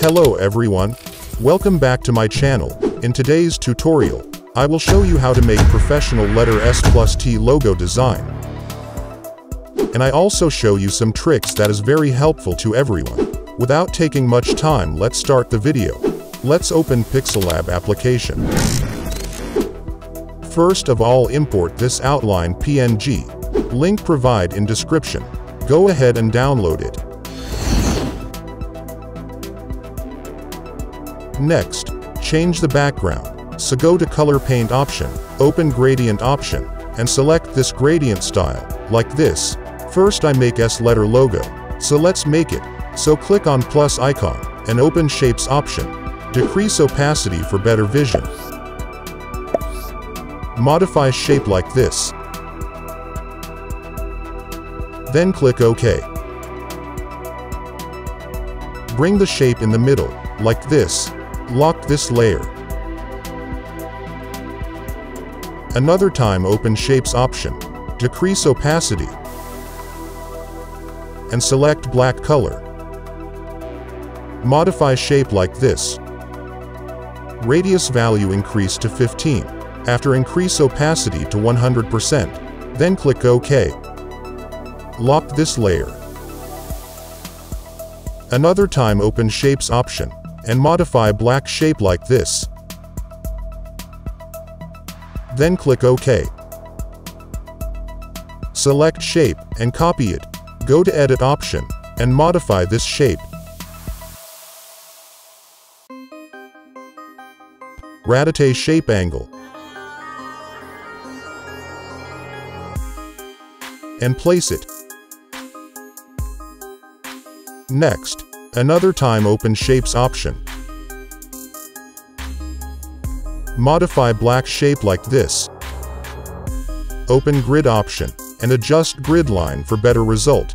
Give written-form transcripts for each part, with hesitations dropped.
Hello everyone, welcome back to my channel. In today's tutorial, I will show you how to make professional letter S+T logo design. And I also show you some tricks that is very helpful to everyone. Without taking much time, let's start the video. Let's open PixelLab application. First of all, import this outline PNG. Link provide in description. Go ahead and download it. Next, change the background. So go to color paint option, open gradient option, and select this gradient style, like this. First I make S letter logo, so let's make it. So click on plus icon, and open shapes option. Decrease opacity for better vision. Modify shape like this. Then click OK. Bring the shape in the middle, like this. Lock this layer. Another time open shapes option. Decrease opacity. And select black color. Modify shape like this. Radius value increase to 15. After increase opacity to 100%. Then click OK. Lock this layer. Another time open shapes option and modify black shape like this. Then click OK. Select shape and copy it. Go to edit option and modify this shape. Rotate shape angle. And place it. Next, another time open shapes option. Modify black shape like this. Open grid option and adjust grid line for better result.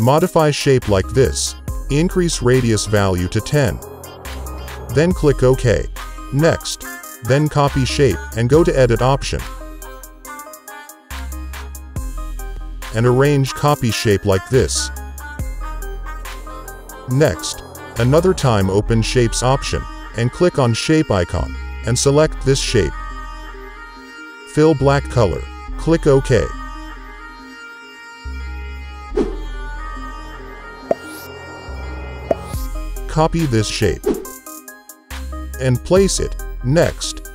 Modify shape like this. Increase radius value to 10. Then click OK. Next, then copy shape and go to edit option. And arrange copy shape like this. Next, another time open shapes option, and click on shape icon, and select this shape. Fill black color, click OK. Copy this shape, and place it. Next,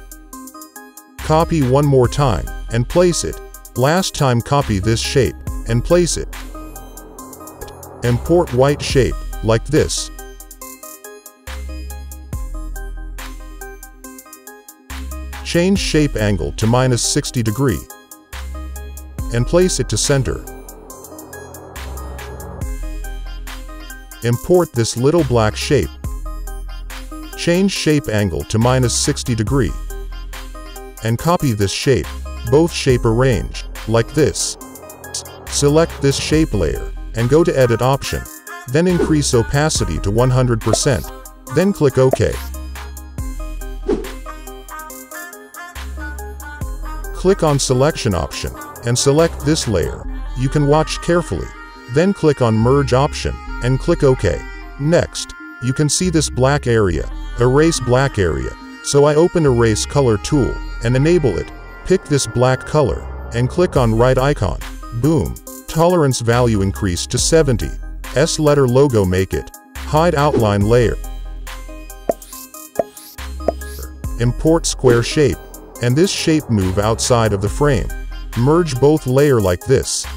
copy one more time, and place it. Last time copy this shape, and place it. Import white shape, like this. Change shape angle to -60 degree, and place it to center. Import this little black shape. Change shape angle to -60 degree, and copy this shape. Both shape arranged, like this. Select this shape layer, and go to edit option. Then increase opacity to 100%. Then click OK. Click on selection option, and select this layer. You can watch carefully. Then click on merge option, and click OK. Next, you can see this black area. Erase black area. So I open erase color tool, and enable it. Pick this black color, and click on right icon. Boom! Tolerance value increased to 70. S letter logo make it. Hide outline layer. Import square shape, and this shape move outside of the frame. Merge both layer like this.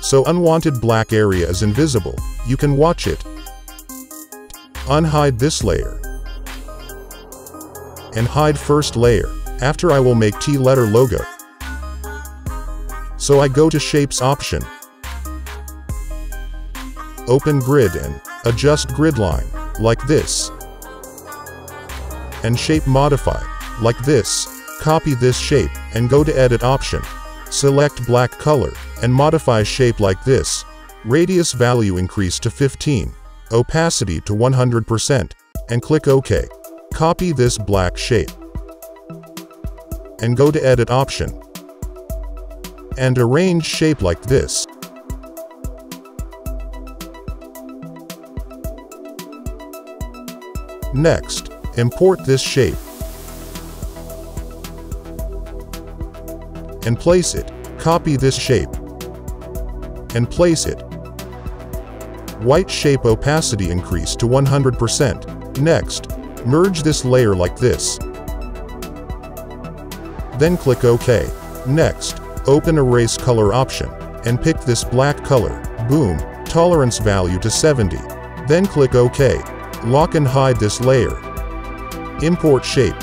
So unwanted black area is invisible. You can watch it. Unhide this layer. And hide first layer. After I will make T letter logo. So I go to shapes option. Open grid and adjust grid line, like this. And shape modify, like this. Copy this shape and go to edit option. Select black color and modify shape like this. Radius value increase to 15. Opacity to 100%. And click OK. Copy this black shape. And go to edit option and arrange shape like this. Next, import this shape and place it. Copy this shape and place it. White shape opacity increase to 100%. Next, merge this layer like this. Then click OK. Next, open Erase Color option and pick this black color. Boom. Tolerance value to 70. Then click OK. Lock and hide this layer. Import shape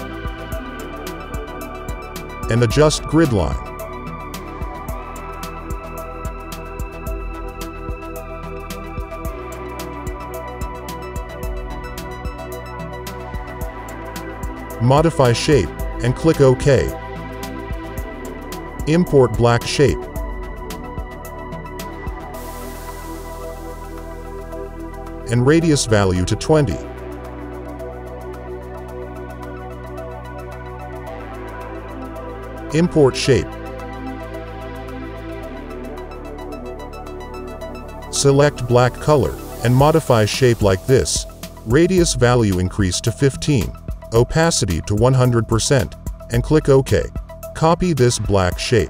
and adjust grid line. Modify shape and click OK. Import black shape. And radius value to 20. Import shape. Select black color and modify shape like this. Radius value increase to 15. Opacity to 100%, and click OK. Copy this black shape.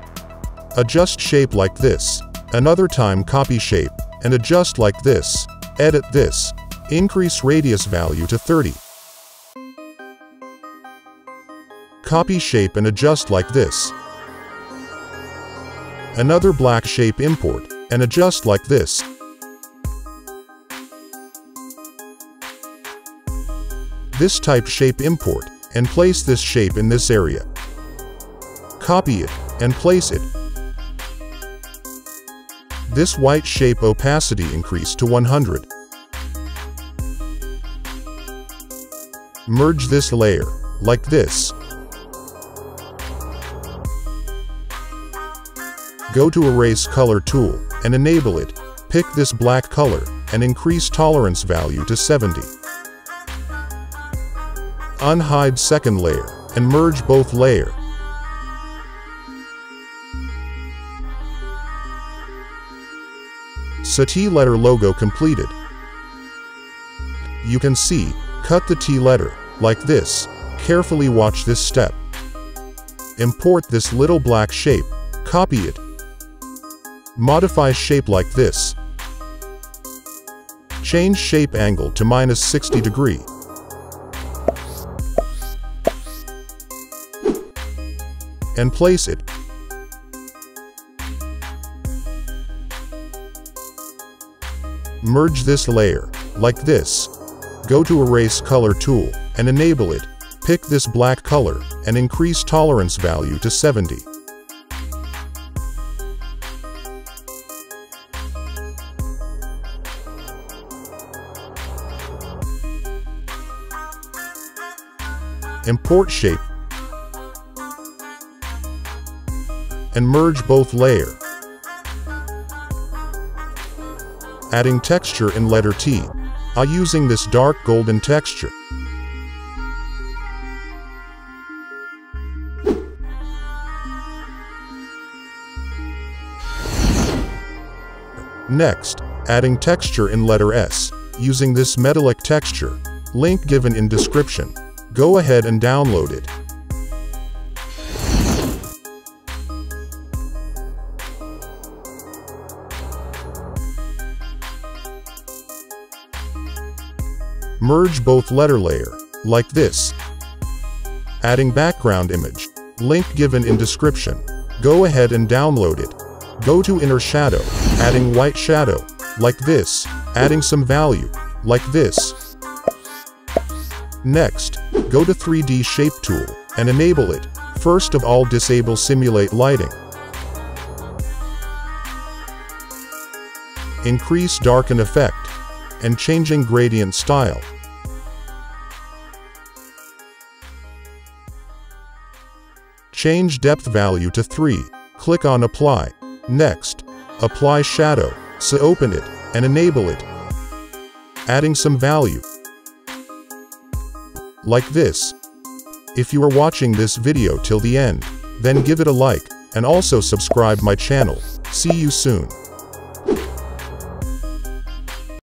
Adjust shape like this. Another time copy shape, and adjust like this. Edit this. Increase radius value to 30. Copy shape and adjust like this. Another black shape import, and adjust like this. This type shape import, and place this shape in this area. Copy it, and place it. This white shape opacity increase to 100. Merge this layer, like this. Go to Erase Color tool, and enable it. Pick this black color, and increase tolerance value to 70. Unhide second layer, and merge both layer. T letter logo completed. You can see, cut the T letter, like this. Carefully watch this step. Import this little black shape, copy it. Modify shape like this. Change shape angle to -60 degree. And place it. Merge this layer, like this. Go to Erase Color tool, and enable it. Pick this black color, and increase tolerance value to 70. Import shape, and merge both layer. Adding texture in letter T. Using this dark golden texture. Next, adding texture in letter S. Using this metallic texture. Link given in description. Go ahead and download it. Merge both letter layer, like this. Adding background image. Link given in description. Go ahead and download it. Go to inner shadow, adding white shadow, like this. Adding some value, like this. Next, go to 3D shape tool, and enable it. First of all, disable simulate lighting. Increase darken effect, and changing gradient style. Change depth value to 3, click on apply. Next, apply shadow, so open it, and enable it. Adding some value. Like this. If you are watching this video till the end, then give it a like, and also subscribe my channel. See you soon.